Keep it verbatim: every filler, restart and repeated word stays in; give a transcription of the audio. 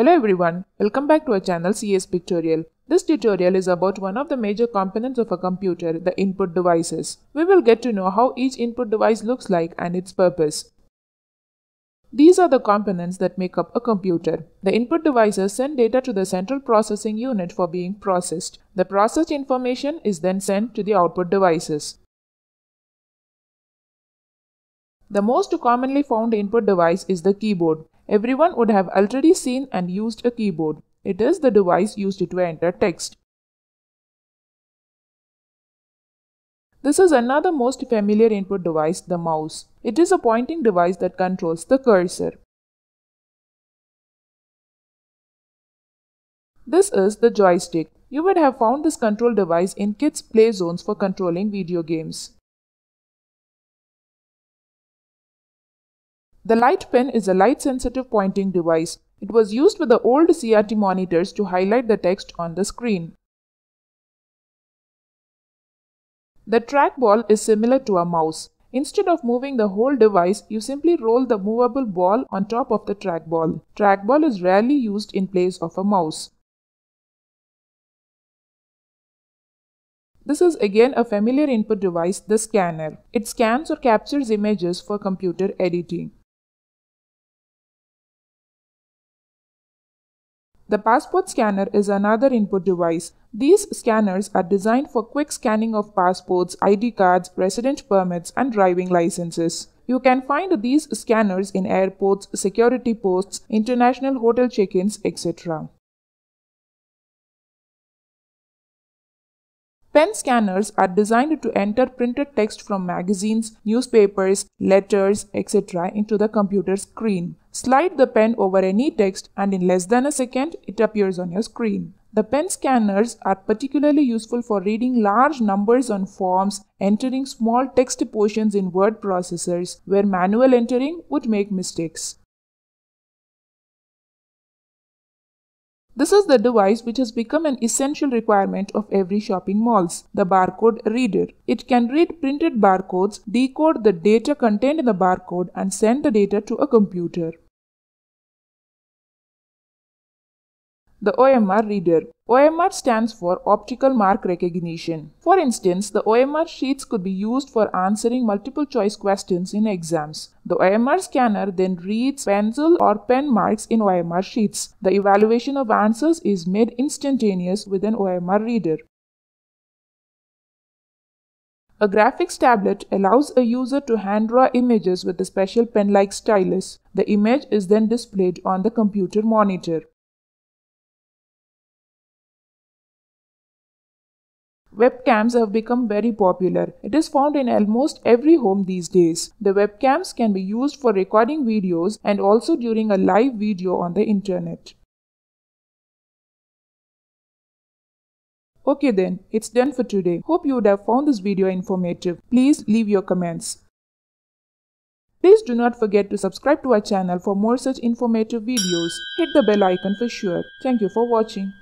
Hello everyone, welcome back to our channel C S Pictorial. This tutorial is about one of the major components of a computer, the input devices. We will get to know how each input device looks like and its purpose. These are the components that make up a computer. The input devices send data to the central processing unit for being processed. The processed information is then sent to the output devices. The most commonly found input device is the keyboard. Everyone would have already seen and used a keyboard. It is the device used to enter text. This is another most familiar input device, the mouse. It is a pointing device that controls the cursor. This is the joystick. You would have found this control device in kids' play zones for controlling video games. The light pen is a light-sensitive pointing device. It was used with the old C R T monitors to highlight the text on the screen. The trackball is similar to a mouse. Instead of moving the whole device, you simply roll the movable ball on top of the trackball. Trackball is rarely used in place of a mouse. This is again a familiar input device, the scanner. It scans or captures images for computer editing. The passport scanner is another input device. These scanners are designed for quick scanning of passports, I D cards, resident permits, and driving licenses. You can find these scanners in airports, security posts, international hotel check-ins, et cetera. Pen scanners are designed to enter printed text from magazines, newspapers, letters, et cetera into the computer screen. Slide the pen over any text and in less than a second, it appears on your screen. The pen scanners are particularly useful for reading large numbers on forms, entering small text portions in word processors, where manual entering would make mistakes. This is the device which has become an essential requirement of every shopping malls, the barcode reader. It can read printed barcodes, decode the data contained in the barcode, and send the data to a computer. The O M R reader. O M R stands for Optical Mark Recognition. For instance, the O M R sheets could be used for answering multiple choice questions in exams. The O M R scanner then reads pencil or pen marks in O M R sheets. The evaluation of answers is made instantaneous with an O M R reader. A graphics tablet allows a user to hand-draw images with a special pen-like stylus. The image is then displayed on the computer monitor. Webcams have become very popular. It is found in almost every home these days. The webcams can be used for recording videos and also during a live video on the internet. Okay then, it's done for today. Hope you would have found this video informative. Please leave your comments. Please do not forget to subscribe to our channel for more such informative videos. Hit the bell icon for sure. Thank you for watching.